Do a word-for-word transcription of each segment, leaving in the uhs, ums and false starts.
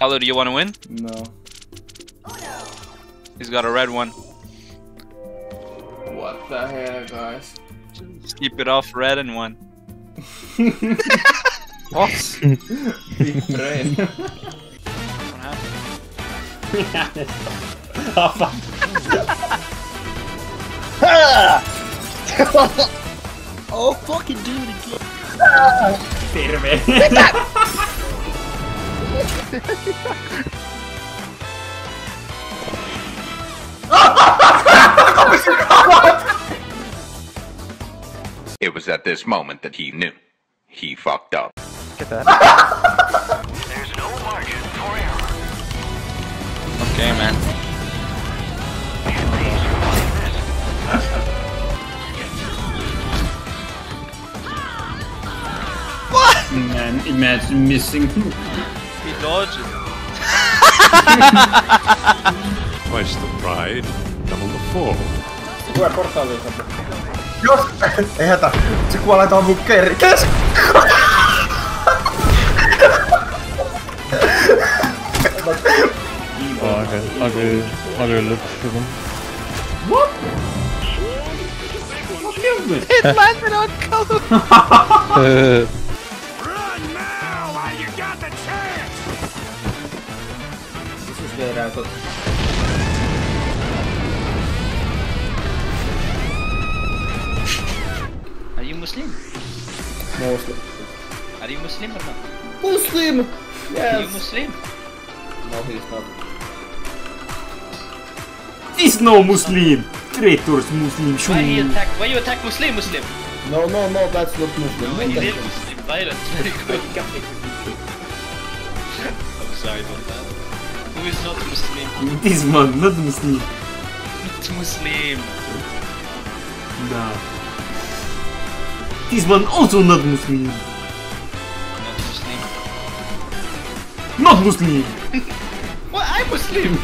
Hello, do you want to win? No. He's got a red one. What the hell, guys? Just keep it off red and one. What? Big brain. What happened? Oh, fuck. Oh, fucking do it again. Peter, man. Get that! It was at this moment that he knew. He fucked up. Get that. There's no margin for error. Okay, man. What? Man, imagine missing. He dodged it. Twice the pride, double the fall. Tulee portaaliinsa. Jos! Ei hätä! Se kuolee tuohon mun kerri. Kes! Agri... Agri lypsivän. What? What killed me? It landed on color! Run now while you got the chance! This is good, I thought. Are you Muslim? No. Are you Muslim or not? Muslim! Yes! Are you Muslim? No, he's not. He's no Muslim! Traitors Muslim! Why you attack, why you attack Muslim Muslim? No, no, no, that's not Muslim. No, he did Muslim violence. Very good. I'm sorry about that. Who is not Muslim? This man, not Muslim. Not Muslim. No. This one also not Muslim. Not Muslim. Not Muslim. Well, I'm Muslim.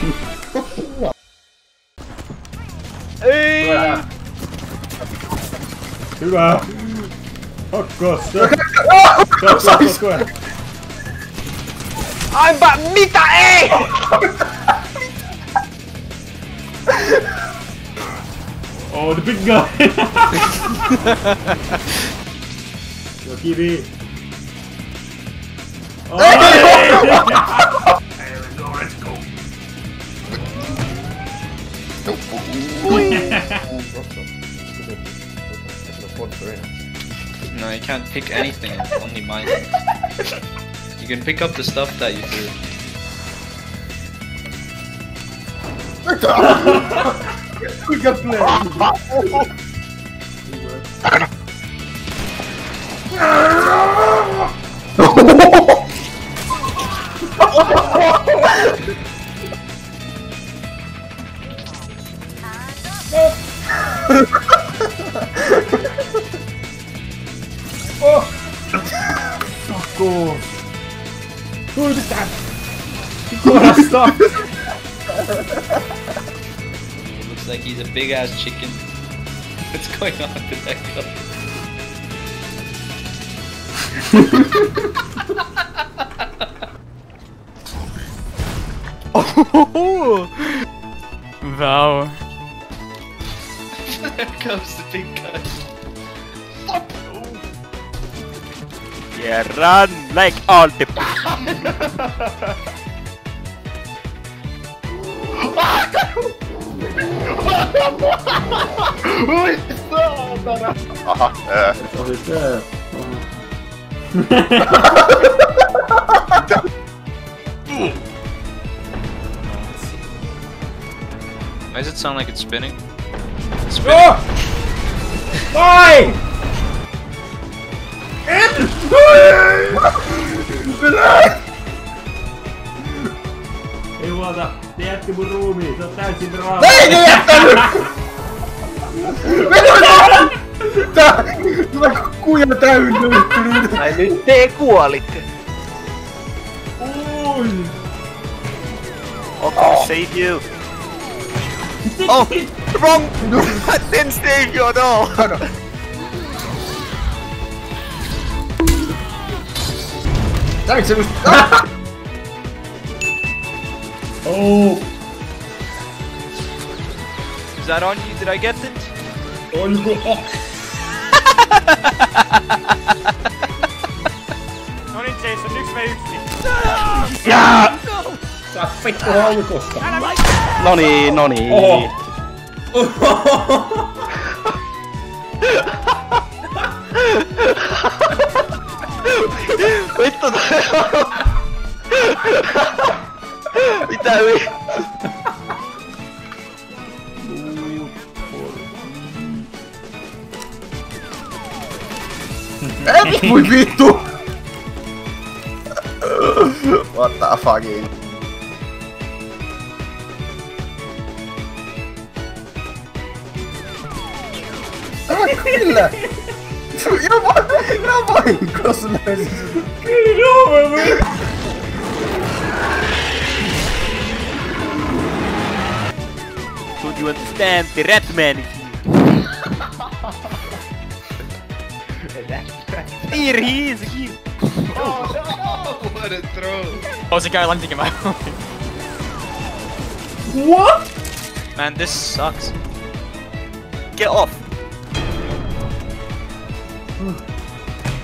Hey! Hurrah! Oh gosh! Go go go! I'm back, Mita. Hey! Oh, the big guy! T V. Oh, hey, let's go, let's go. No, you can't pick anything, it's only mine. You can pick up the stuff that you do. We got played. Oh! Fuck off! Who is that? Gotta stop! It looks like he's a big ass chicken. What's going on with that guy? Oh! Wow! There comes the big guy. Fuck! Yeah, run like all the. Why does it sound like it's spinning? It's spinning. Oh! Bye! Ei huolta, te jätti mun ruumiin, sä oot täysin raama. Ei ne jättänyt! Tää kuja täynnöittynyt. Ai nyt te kuolitte. Oi! Okay, save you. Oh, wrong! I didn't save you at all! Thanks, it was. Is that on you? Did I get it? Oh no! Non inteso, niks mee hoeft. Ja! It's a fake rollercoaster. Nonnie, Nonnie. Weet dat? Weet dat weer? É muito bonito. What the fuck, game? Ah, Krilla! Não vai, não vai. Cross the nose. Get over, man. So you understand the red man? Here he is again! Oh no! What a throw! Oh, there's a guy landing in my own. What? Man, this sucks. Get off!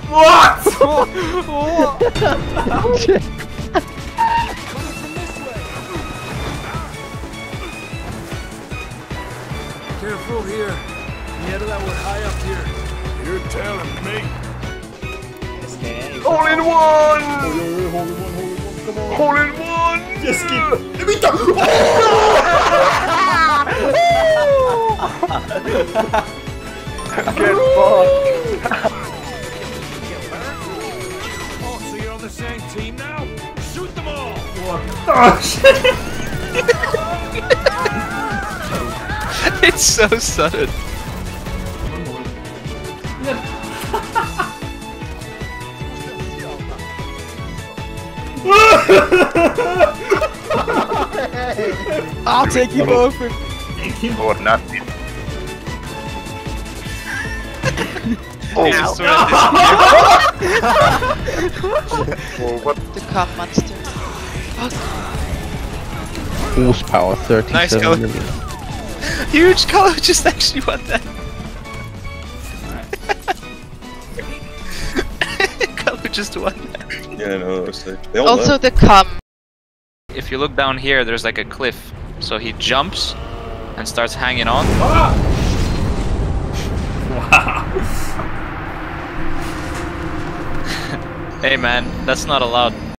What? What? Careful here. The other one high up here. You're telling me. All in one! All in one! Just keep. Let me go! Get fucked! Oh, so you're on the same team now? Shoot them all! What? Oh shit! It's so sudden. I'll take you both for or nothing. Oh, no. Oh, what the cop monster? Horsepower thirty-seven. Nice color. Huge color. Just actually won that. Color just won that. Yeah, no, they all also know. The cum. If you look down here, there's like a cliff. So he jumps and starts hanging on. Ah! Wow. Hey man, that's not allowed.